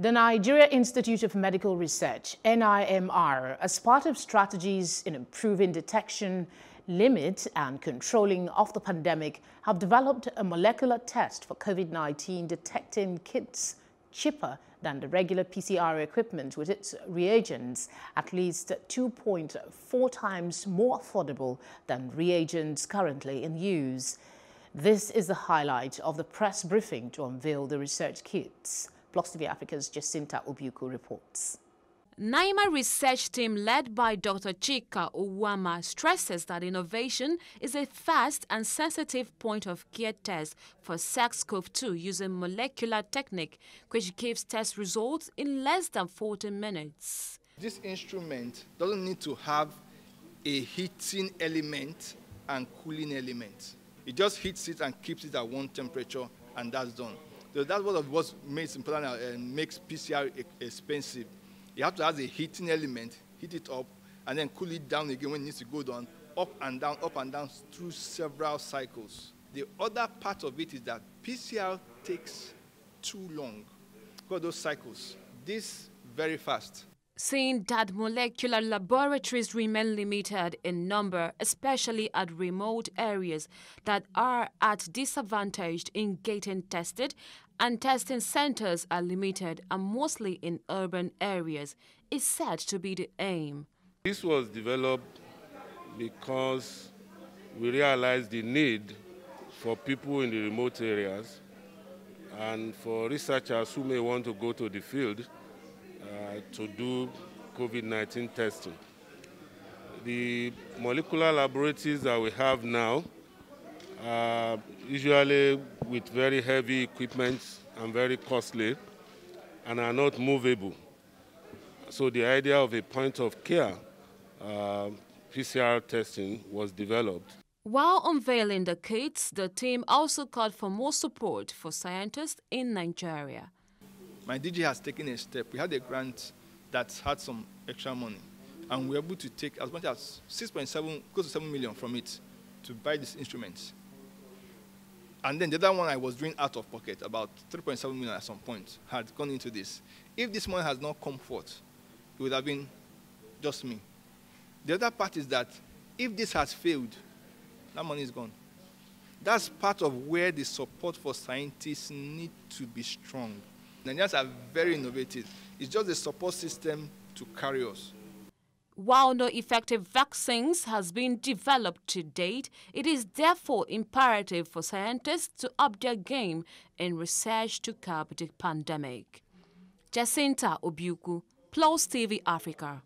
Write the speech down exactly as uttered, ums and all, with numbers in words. The Nigeria Institute of Medical Research, N I M R, as part of strategies in improving detection, limit and controlling of the pandemic, have developed a molecular test for COVID nineteen detecting kits cheaper than the regular P C R equipment with its reagents, at least two point four times more affordable than reagents currently in use. This is the highlight of the press briefing to unveil the research kits. Plus T V Africa's Jacinta Obiuko reports. N I M R research team led by Doctor Chika Uwama stresses that innovation is a fast and sensitive point-of-care test for SARS CoV two using molecular technique, which gives test results in less than forty minutes. This instrument doesn't need to have a heating element and cooling element. It just heats it and keeps it at one temperature, and that's done. So that's what makes important and makes P C R expensive. You have to have a heating element, heat it up, and then cool it down again when it needs to go down, up and down, up and down through several cycles. The other part of it is that P C R takes too long. Got those cycles. This very fast. Seeing that molecular laboratories remain limited in number, especially at remote areas that are at disadvantage in getting tested, and testing centers are limited and mostly in urban areas, is said to be the aim. This was developed because we realized the need for people in the remote areas and for researchers who may want to go to the field Uh, to do COVID nineteen testing. The molecular laboratories that we have now are usually with very heavy equipment and very costly and are not movable. So the idea of a point of care uh, P C R testing was developed. While unveiling the kits, the team also called for more support for scientists in Nigeria. My D G has taken a step. We had a grant that had some extra money, and we were able to take as much as six point seven, close to seven million from it to buy these instruments. And then the other one I was doing out of pocket, about three point seven million at some point, had gone into this. If this money has not come forth, it would have been just me. The other part is that if this has failed, that money is gone. That's part of where the support for scientists need to be strong. Nigerians are very innovative. It's just a support system to carry us. While no effective vaccines has been developed to date, it is therefore imperative for scientists to up their game in research to curb the pandemic. Jacinta Obiuko, Plus T V Africa.